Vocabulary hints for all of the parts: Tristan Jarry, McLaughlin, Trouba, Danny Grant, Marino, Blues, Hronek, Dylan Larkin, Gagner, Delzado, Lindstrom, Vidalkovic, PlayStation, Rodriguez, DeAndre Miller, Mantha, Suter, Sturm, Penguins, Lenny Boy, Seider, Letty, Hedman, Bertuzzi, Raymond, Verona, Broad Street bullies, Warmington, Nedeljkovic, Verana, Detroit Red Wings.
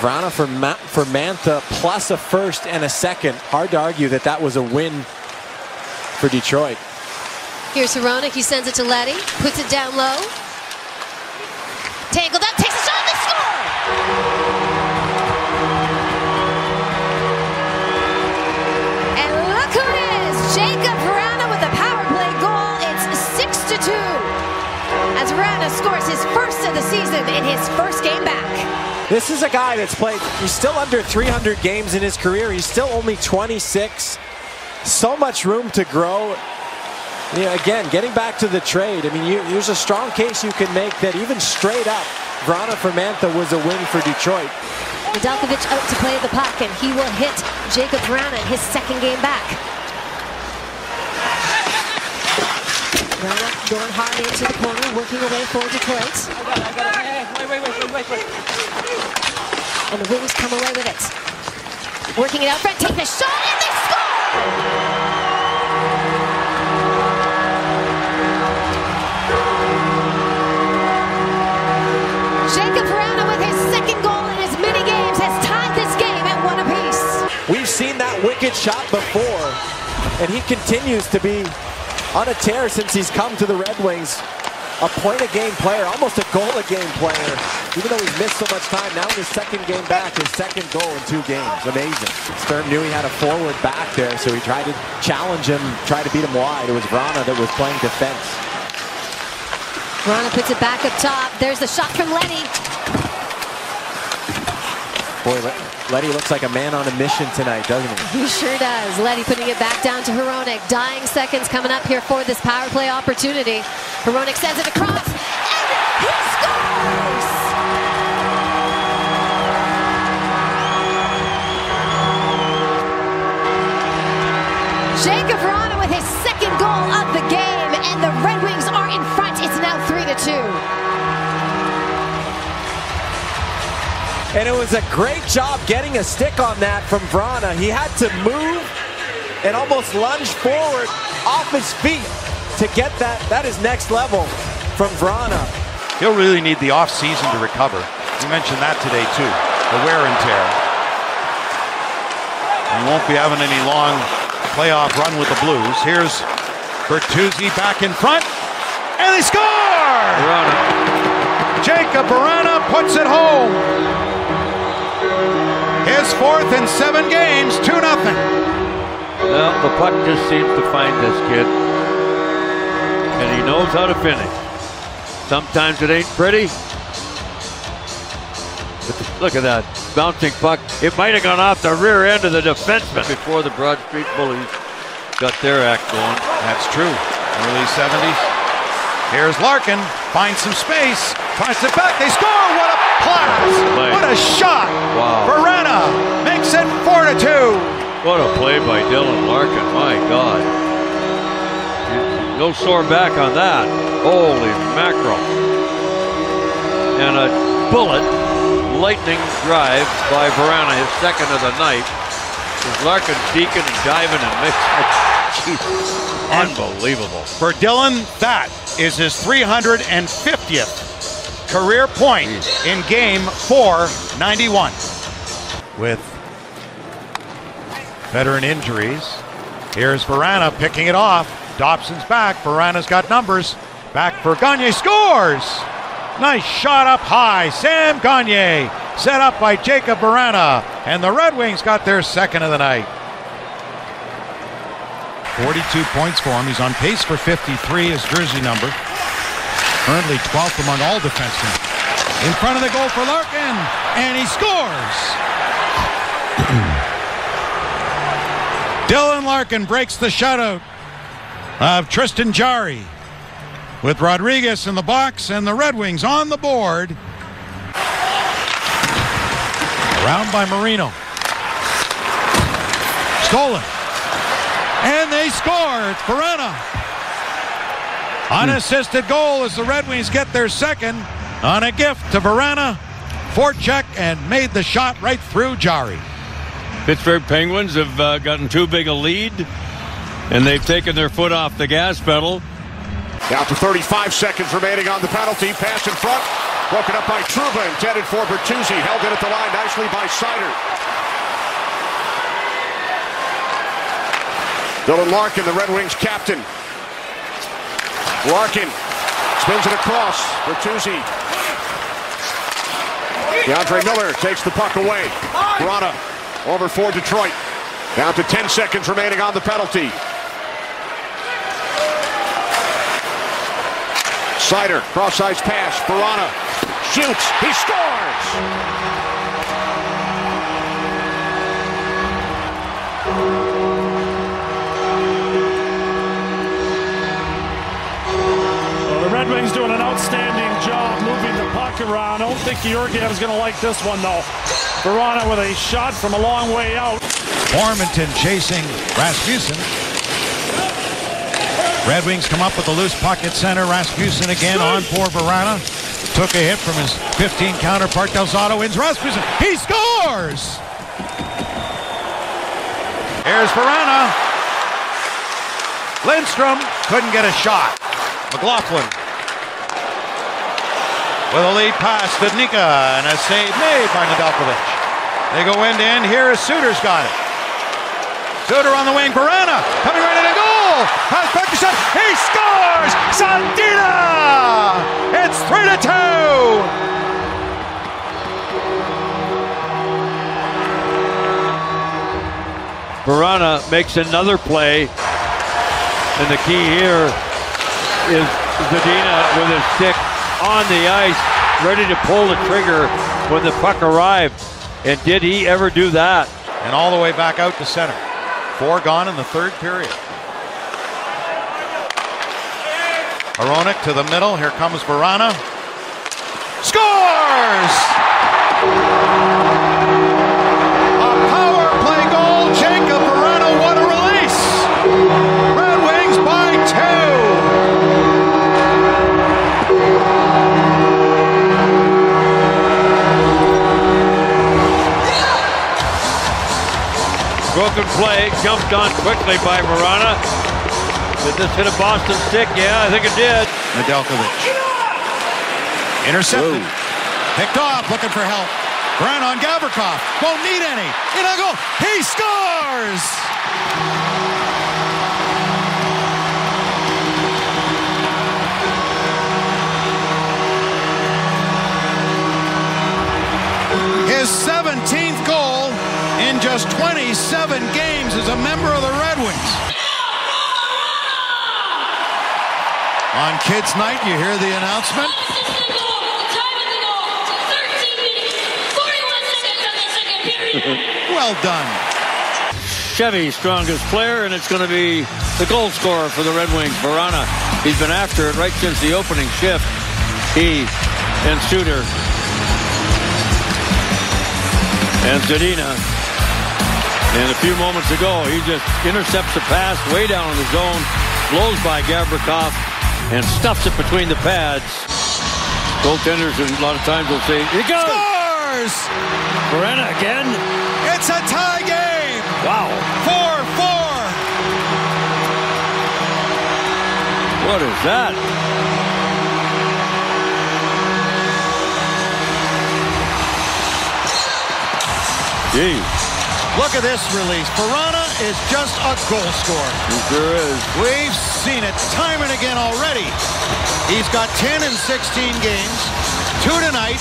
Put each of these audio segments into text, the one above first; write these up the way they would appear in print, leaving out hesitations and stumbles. Vrana for Mantha, plus a first and a second. Hard to argue that that was a win for Detroit. Here's Hronek. He sends it to Letty, puts it down low. Tangled up, takes a shot, they score! And look who it is, Jakub Vrana with a power play goal. It's 6-2 as Vrana scores his first of the season in his first game back. This is a guy that's played, he's still under 300 games in his career. He's still only 26. So much room to grow. You know, again, getting back to the trade, I mean, there's a strong case you can make that even straight up, Vrana for Mantha was a win for Detroit. Vidalkovic out to play the puck, and he will hit Jakub Vrana in his second game back. Vrana going hard into the corner, working away for Detroit. Wait. And the Blues come away with it. Working it out front, take the shot, and they score! Jakub Vrana with his second goal in his mini games has tied this game at 1 apiece. We've seen that wicked shot before, and he continues to be on a tear since he's come to the Red Wings. A point-a-game player, almost a goal-a-game player. Even though he's missed so much time, now in his second game back, his second goal in 2 games. Amazing. Sturm knew he had a forward back there, so he tried to challenge him, try to beat him wide. It was Vrana that was playing defense. Vrana puts it back up top. There's the shot from Lenny. Boy, Letty looks like a man on a mission tonight, doesn't he? He sure does. Letty putting it back down to Hronek. Dying seconds coming up here for this power play opportunity. Hronek sends it across, and he scores! Jakub Vrana with his second goal of the game, and the Red Wings are in front. It's now 3-2. And it was a great job getting a stick on that from Vrana. He had to move and almost lunge forward off his feet to get that. That is next level from Vrana. He'll really need the offseason to recover. You mentioned that today too, the wear and tear. He won't be having any long playoff run with the Blues. Here's Bertuzzi back in front. And they score! Verona. Jakub Vrana puts it home. His fourth in 7 games, 2-0. Well, the puck just seems to find this kid. And he knows how to finish. Sometimes it ain't pretty. But look at that bouncing puck. It might have gone off the rear end of the defenseman before the Broad Street bullies got their act going. That's true. Early 70s. Here's Larkin, finds some space, finds it back, they score! What a class! What a shot! Wow. Verana makes it 4-2. What a play by Dylan Larkin, my God. No sore back on that. Holy mackerel. And a bullet, lightning drive by Verana, his second of the night. Larkin deacon and diving and mixing. Unbelievable. For Dylan, that is his 350th career point in game 491. With veteran injuries, here's Verana picking it off. Dobson's back. Verana's got numbers. Back for Gagner. Scores! Nice shot up high. Sam Gagner set up by Jakub Vrana. And the Red Wings got their second of the night. 42 points for him. He's on pace for 53, his jersey number. Currently 12th among all defensemen. In front of the goal for Larkin, and he scores! Dylan Larkin breaks the shutout of Tristan Jarry with Rodriguez in the box and the Red Wings on the board. Around by Marino. Stolen. And they scored. Verana. Unassisted goal as the Red Wings get their second on a gift to Verana. Forecheck and made the shot right through Jarry. Pittsburgh Penguins have gotten too big a lead, and they've taken their foot off the gas pedal. After 35 seconds remaining on the penalty, pass in front. Broken up by Trouba, intended for Bertuzzi. Held in at the line nicely by Seider. Dylan Larkin, the Red Wings captain. Larkin spins it across. Bertuzzi. DeAndre Miller takes the puck away. Vrana over for Detroit. Down to 10 seconds remaining on the penalty. Seider, cross-ice pass, Verona shoots, he scores! Well, the Red Wings doing an outstanding job moving the puck around. I don't think Georgiev's going to like this one, though. Verona with a shot from a long way out. Warmington chasing Rasmussen. Red Wings come up with the loose puck at center. Rasmussen again on for Verana. Took a hit from his 15 counterpart. Delzado wins. Rasmussen, he scores! Here's Verana. Lindstrom couldn't get a shot. McLaughlin with a lead pass to Nika and a save made by Nedeljkovic. They go end to end. Here is Suter's got it. Suter on the wing. Verana coming right in and goal. Has Bertuzzi, he scores! Zadina! It's 3-2! Verana makes another play, and the key here is Zadina with his stick on the ice, ready to pull the trigger when the puck arrived. And did he ever do that? And all the way back out to center. 4 gone in the third period. Hronek to the middle. Here comes Verana. Scores! A power play goal. Jakub Vrana, what a release! Red Wings by 2. Broken play, jumped on quickly by Verana. Did this hit a Boston stick? Yeah, I think it did. Nedeljkovic. Intercepted. Whoa. Picked off, looking for help. Ran on Gavrikov. Won't need any. In a goal. He scores! His 17th goal in just 27 games as a member of the Red Wings. On Kids Night, you hear the announcement. Well done. Chevy's strongest player, and it's going to be the goal scorer for the Red Wings, Verana. He's been after it right since the opening shift. He and Suter and Zadina. And a few moments ago, he just intercepts the pass way down in the zone, blows by Gavrikov, and stuffs it between the pads. Goaltenders, a lot of times, will say, "It goes!" Scores! Verana again. It's a tie game. Wow. 4-4. What is that? Gee. Look at this release. Verana is just a goal scorer. He sure is. We've seen it time and again already. He's got 10 in 16 games, 2 tonight,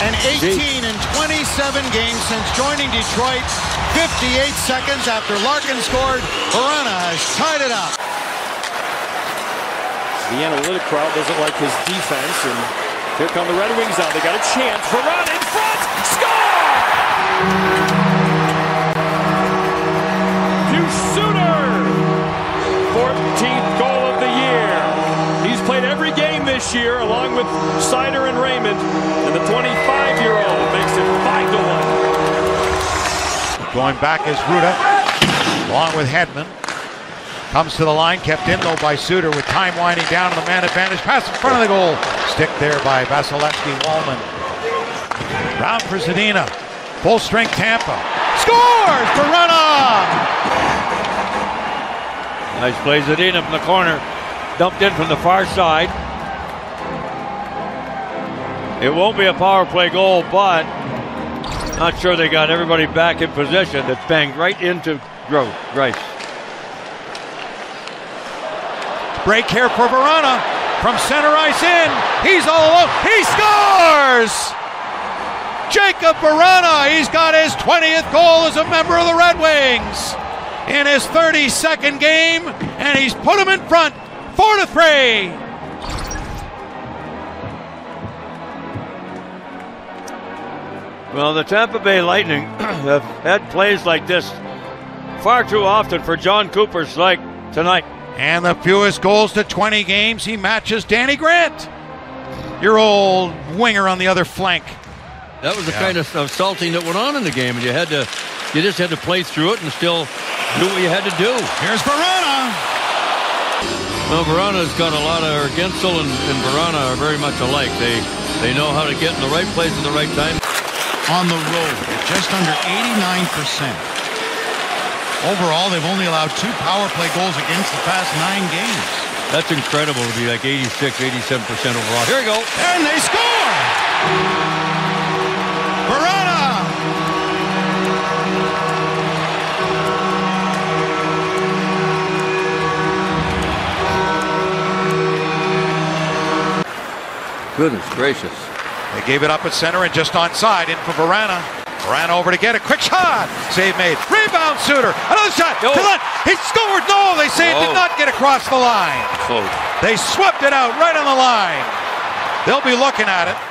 and 18 in 27 games since joining Detroit. 58 seconds after Larkin scored, Verana has tied it up. The analytic crowd doesn't like his defense, and here come the Red Wings out. They got a chance. Verana in front, score! Suter, 14th goal of the year. He's played every game this year, along with Seider and Raymond, and the 25-year-old makes it 5-1. Going back is Ruda, along with Hedman. Comes to the line, kept in though by Suter, with time winding down to the man advantage. Pass in front of the goal. Stick there by Vasilevsky Wallman. Round for Zadina. Full strength Tampa. Scores! Verana! Nice play, Zadina from the corner. Dumped in from the far side. It won't be a power play goal, but not sure they got everybody back in position. That banged right into Grice. Break here for Verana from center ice in. He's all alone. He scores! Jakub Vrana, he's got his 20th goal as a member of the Red Wings in his 32nd game, and he's put him in front 4-3. Well, the Tampa Bay Lightning have had plays like this far too often for John Cooper's like tonight. And the fewest goals to 20 games, he matches Danny Grant, your old winger on the other flank. That was the kind of salting that went on in the game, and you just had to play through it and still do what you had to do. Here's Verana. Well, Verana's got a lot of, or Gensel and Verana are very much alike. They know how to get in the right place at the right time. On the road, just under 89%. Overall, they've only allowed 2 power play goals against the past 9 games. That's incredible to be like 86, 87% overall. Here we go. And they score! Goodness gracious. They gave it up at center and just onside. In for Verana. Verana over to get a quick shot. Save made. Rebound Suter. Another shot. No. To left. He scored. No, they say it did not get across the line. They swept it out right on the line. They'll be looking at it.